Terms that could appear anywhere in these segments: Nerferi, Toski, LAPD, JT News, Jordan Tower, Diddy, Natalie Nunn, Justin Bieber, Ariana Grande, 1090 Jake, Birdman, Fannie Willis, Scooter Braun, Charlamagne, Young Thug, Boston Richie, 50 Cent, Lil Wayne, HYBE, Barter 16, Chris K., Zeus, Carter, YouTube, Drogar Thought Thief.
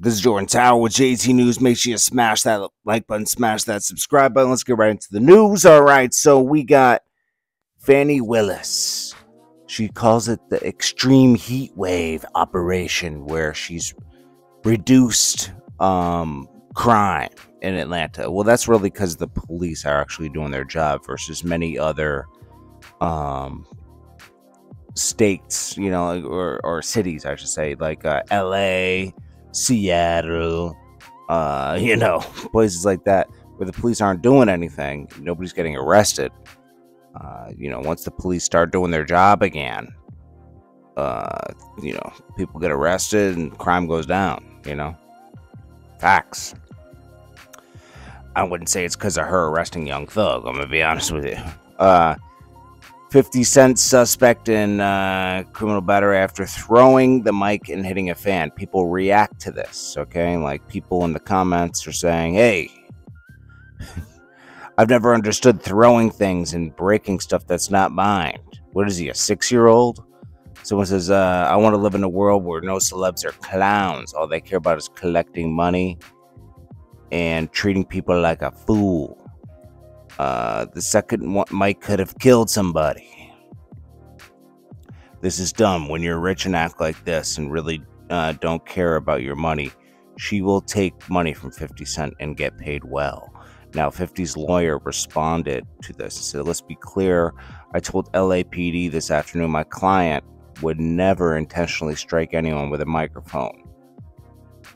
This is Jordan Tower with JT News. Make sure you smash that like button, smash that subscribe button. Let's get right into the news. All right, so we got Fannie Willis. She calls it the extreme heat wave operation, where she's reduced crime in Atlanta. Well, that's really because the police are actually doing their job versus many other states, you know, or cities, I should say, like LA, Seattle, you know, places like that where the police aren't doing anything. Nobody's getting arrested. You know, once the police start doing their job again, you know, people get arrested and crime goes down, you know. Facts. I wouldn't say it's because of her arresting Young Thug, I'm gonna be honest with you. 50 Cent suspect in criminal battery after throwing the mic and hitting a fan. People react to this, okay? Like, people in the comments are saying, hey, I've never understood throwing things and breaking stuff that's not mine. What is he, a 6-year-old? Someone says, I want to live in a world where no celebs are clowns. All they care about is collecting money and treating people like a fool. The second one, Mike could have killed somebody. This is dumb. When you're rich and act like this and really don't care about your money, she will take money from 50 Cent and get paid well. Now, 50's lawyer responded to this and said, let's be clear. I told LAPD this afternoon my client would never intentionally strike anyone with a microphone.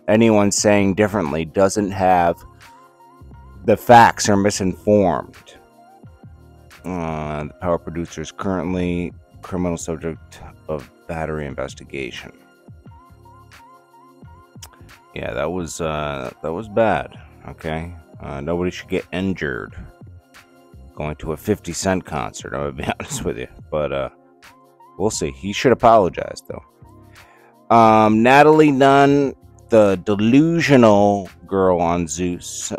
Anyone saying differently doesn't have the facts, are misinformed. The power producer is currently criminal subject of battery investigation. Yeah, that was bad. Okay, nobody should get injured going to a 50 Cent concert, I'm gonna be honest with you. But we'll see. He should apologize though. Natalie Nunn, the delusional girl on Zeus,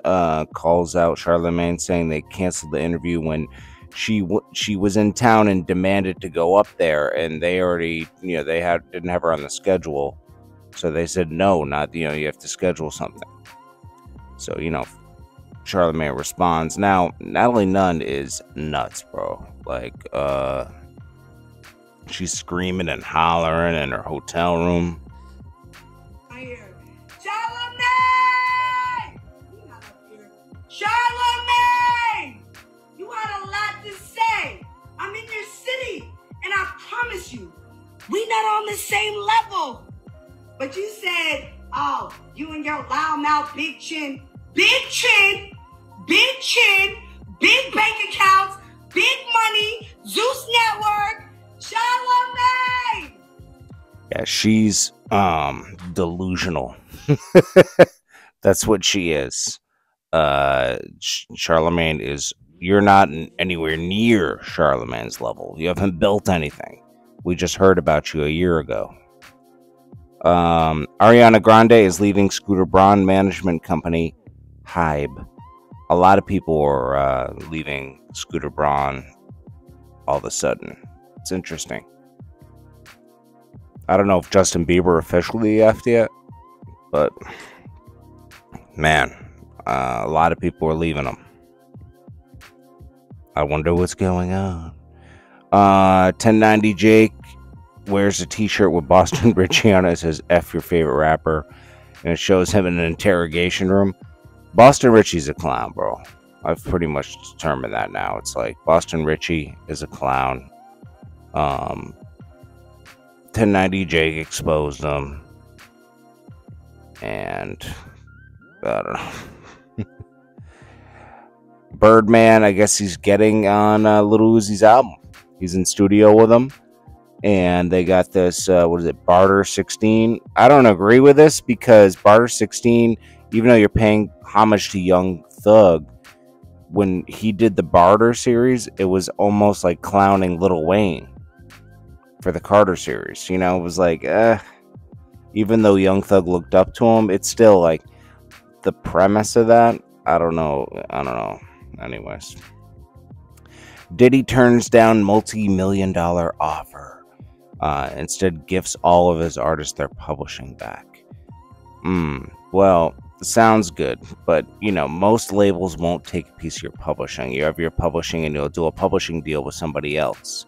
calls out Charlamagne, saying they canceled the interview when she was in town and demanded to go up there, and they already, you know, they didn't have her on the schedule, so they said no, not, you know, you have to schedule something. So, you know, Charlamagne responds. Now, Natalie Nunn is nuts, bro. Like, she's screaming and hollering in her hotel room. Charlamagne, you had a lot to say. I'm in your city, and I promise you, we not on the same level. But you said, oh, you and your loud mouth, big chin, big chin, big chin, big bank accounts, big money, Zeus Network, Charlamagne. Yeah, she's delusional. That's what she is. Charlamagne is, you're not anywhere near Charlamagne's level. You haven't built anything. We just heard about you a year ago. Ariana Grande is leaving Scooter Braun management company HYBE. A lot of people are leaving Scooter Braun all of a sudden. It's interesting. I don't know if Justin Bieber officially left yet, but man, a lot of people are leaving them. I wonder what's going on. 1090 Jake wears a t-shirt with Boston Richie on it. It says F your favorite rapper, and it shows him in an interrogation room. Boston Richie's a clown, bro. I've pretty much determined that now. It's like Boston Richie is a clown. 1090 Jake exposed him, and I don't know. Birdman, I guess he's getting on Lil Uzi's album. He's in studio with him, and they got this, what is it, Barter 16. I don't agree with this, because Barter 16, even though you're paying homage to Young Thug, when he did the Barter series, it was almost like clowning Lil Wayne for the Carter series. You know, it was like, even though Young Thug looked up to him, it's still like the premise of that. I don't know. Anyways, Diddy turns down multi-million-dollar offer. Instead, gifts all of his artists their publishing back. Well, sounds good, but you know, most labels won't take a piece of your publishing. You have your publishing and you'll do a publishing deal with somebody else.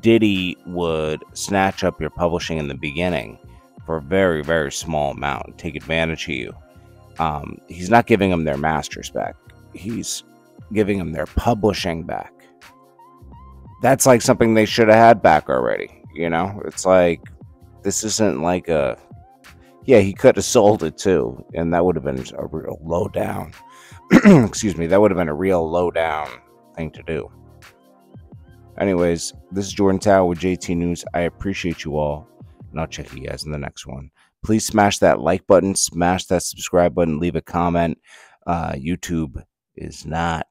Diddy would snatch up your publishing in the beginning for a very, very small amount and take advantage of you. He's not giving them their masters back. He's giving them their publishing back. That's like something they should have had back already. You know, it's like, this isn't like a, yeah, he could have sold it too, and that would have been a real low down. Excuse me, that would have been a real low down thing to do. Anyways, this is Jordan Tower with JT News. I appreciate you all, and I'll check you guys in the next one. Please smash that like button, smash that subscribe button, leave a comment. YouTube is not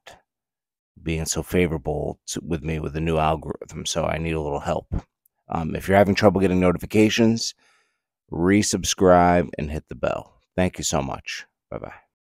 being so favorable with me with the new algorithm, so I need a little help. If you're having trouble getting notifications, resubscribe and hit the bell. Thank you so much. Bye-bye.